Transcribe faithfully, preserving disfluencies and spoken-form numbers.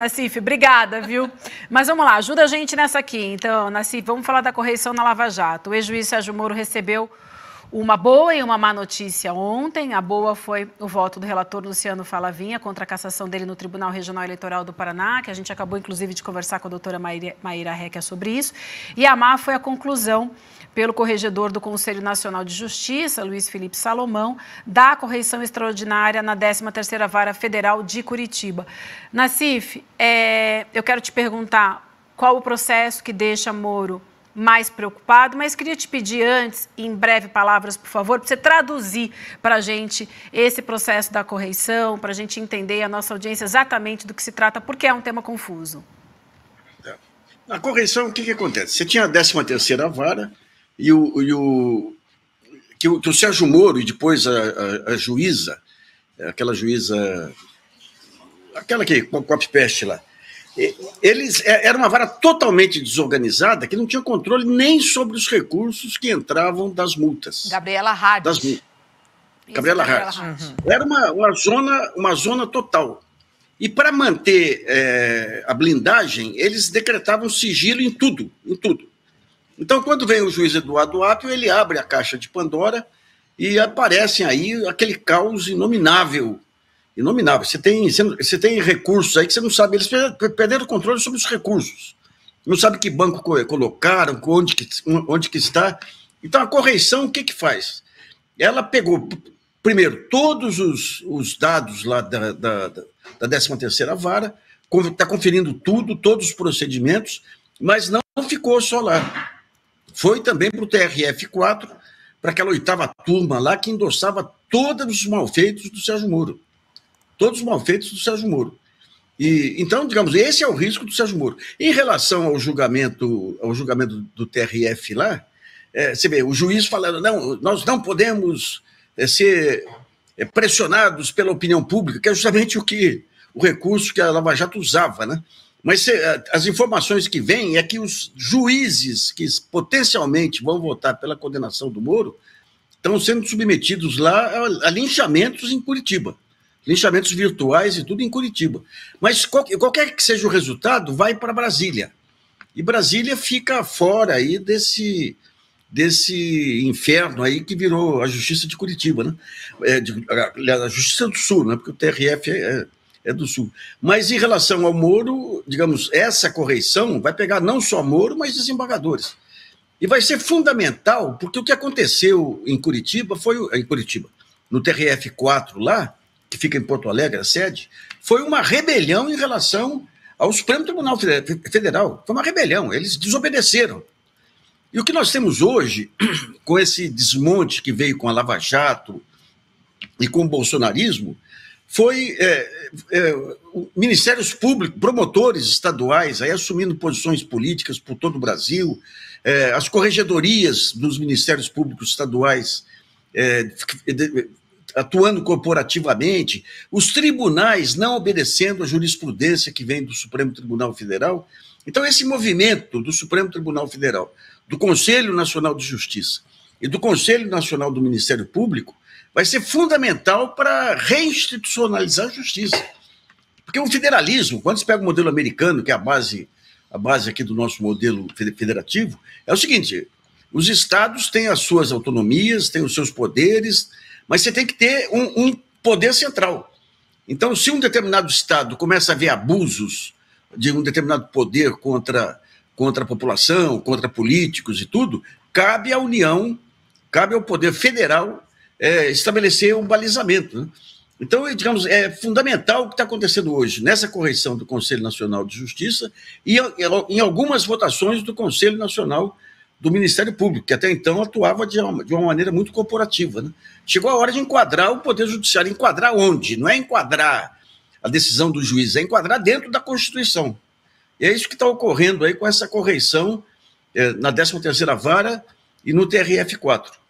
Nassif, obrigada, viu? Mas vamos lá, ajuda a gente nessa aqui. Então, Nassif, vamos falar da correição na Lava Jato. O ex-juiz Sérgio Moro recebeu uma boa e uma má notícia ontem. A boa foi o voto do relator Luciano Falavinha contra a cassação dele no Tribunal Regional Eleitoral do Paraná, que a gente acabou, inclusive, de conversar com a doutora Maíra Recka sobre isso. E a má foi a conclusão pelo corregedor do Conselho Nacional de Justiça, Luiz Felipe Salomão, da correição extraordinária na décima terceira Vara Federal de Curitiba. Nassif, é, eu quero te perguntar qual o processo que deixa Moro mais preocupado, mas queria te pedir antes, em breve palavras, por favor, para você traduzir para a gente esse processo da correição, para a gente entender a nossa audiência exatamente do que se trata, porque é um tema confuso. A correição, o que, que acontece? Você tinha a décima terceira Vara, E o, e o, que o que o Sérgio Moro e depois a, a, a juíza, aquela juíza, aquela que com a peste lá, eles, era uma vara totalmente desorganizada que não tinha controle nem sobre os recursos que entravam das multas. Gabriela Rades. Das, Gabriela Rades. Era uma, uma, zona, uma zona total. E para manter é, a blindagem, eles decretavam sigilo em tudo, em tudo. Então, quando vem o juiz Eduardo Ápio, ele abre a caixa de Pandora e aparecem aí aquele caos inominável. Inominável. Você tem, você tem recursos aí que você não sabe. Eles perderam o controle sobre os recursos. Não sabe que banco colocaram, onde que, onde que está. Então, a correição, o que que faz? Ela pegou, primeiro, todos os, os dados lá da, da, da décima terceira Vara, está conferindo tudo, todos os procedimentos, mas não ficou só lá. Foi também para o T R F quatro, para aquela oitava turma lá que endossava todos os malfeitos do Sérgio Moro. Todos os malfeitos do Sérgio Moro. E, então, digamos, esse é o risco do Sérgio Moro. Em relação ao julgamento, ao julgamento do T R F lá, é, você vê, o juiz falando, não, nós não podemos é, ser é, pressionados pela opinião pública, que é justamente o que o recurso que a Lava Jato usava, né? Mas as informações que vêm é que os juízes que potencialmente vão votar pela condenação do Moro estão sendo submetidos lá a linchamentos em Curitiba. Linchamentos virtuais e tudo em Curitiba. Mas qualquer que seja o resultado, vai para Brasília. E Brasília fica fora aí desse, desse inferno aí que virou a Justiça de Curitiba, né? É, de, a Justiça do Sul, né? Porque o T R F é... é do Sul. Mas em relação ao Moro, digamos, essa correição vai pegar não só Moro, mas desembargadores. E vai ser fundamental, porque o que aconteceu em Curitiba foi em Curitiba, no T R F quatro lá, que fica em Porto Alegre, a sede, foi uma rebelião em relação ao Supremo Tribunal Federal. Foi uma rebelião, eles desobedeceram. E o que nós temos hoje, com esse desmonte que veio com a Lava Jato e com o bolsonarismo, foi é, é, ministérios públicos, promotores estaduais aí assumindo posições políticas por todo o Brasil, é, as corregedorias dos ministérios públicos estaduais é, atuando corporativamente, os tribunais não obedecendo a jurisprudência que vem do Supremo Tribunal Federal. Então, esse movimento do Supremo Tribunal Federal, do Conselho Nacional de Justiça e do Conselho Nacional do Ministério Público vai ser fundamental para reinstitucionalizar a justiça. Porque o federalismo, quando se pega o modelo americano, que é a base, a base aqui do nosso modelo federativo, é o seguinte, os estados têm as suas autonomias, têm os seus poderes, mas você tem que ter um, um poder central. Então, se um determinado estado começa a ver abusos de um determinado poder contra, contra a população, contra políticos e tudo, cabe à União, cabe ao poder federal É, estabelecer um balizamento, né? Então, digamos, é fundamental o que está acontecendo hoje nessa correção do Conselho Nacional de Justiça e em algumas votações do Conselho Nacional do Ministério Público, que até então atuava de uma, de uma maneira muito corporativa, né? Chegou a hora de enquadrar o Poder Judiciário. Enquadrar onde? Não é enquadrar a decisão do juiz, é enquadrar dentro da Constituição. E é isso que está ocorrendo aí com essa correição é, na décima terceira Vara e no T R F quatro.